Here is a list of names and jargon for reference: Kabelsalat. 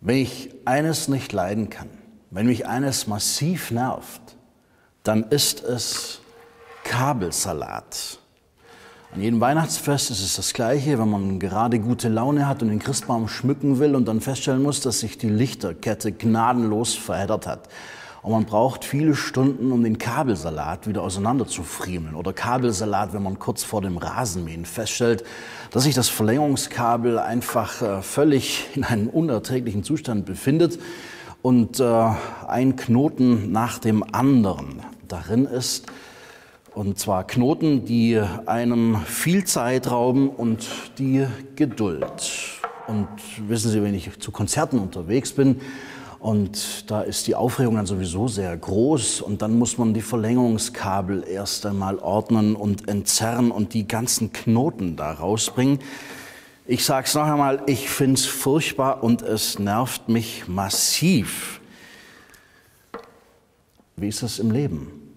Wenn ich eines nicht leiden kann, wenn mich eines massiv nervt, dann ist es Kabelsalat. An jedem Weihnachtsfest ist es das Gleiche, wenn man gerade gute Laune hat und den Christbaum schmücken will und dann feststellen muss, dass sich die Lichterkette gnadenlos verheddert hat. Und man braucht viele Stunden, um den Kabelsalat wieder auseinander zu friemeln. Oder Kabelsalat, wenn man kurz vor dem Rasenmähen feststellt, dass sich das Verlängerungskabel einfach völlig in einem unerträglichen Zustand befindet und ein Knoten nach dem anderen darin ist. Und zwar Knoten, die einem viel Zeit rauben und die Geduld. Und wissen Sie, wenn ich zu Konzerten unterwegs bin und da ist die Aufregung dann sowieso sehr groß und dann muss man die Verlängerungskabel erst einmal ordnen und entzerren und die ganzen Knoten da rausbringen. Ich sag's noch einmal, ich find's furchtbar und es nervt mich massiv. Wie ist das im Leben?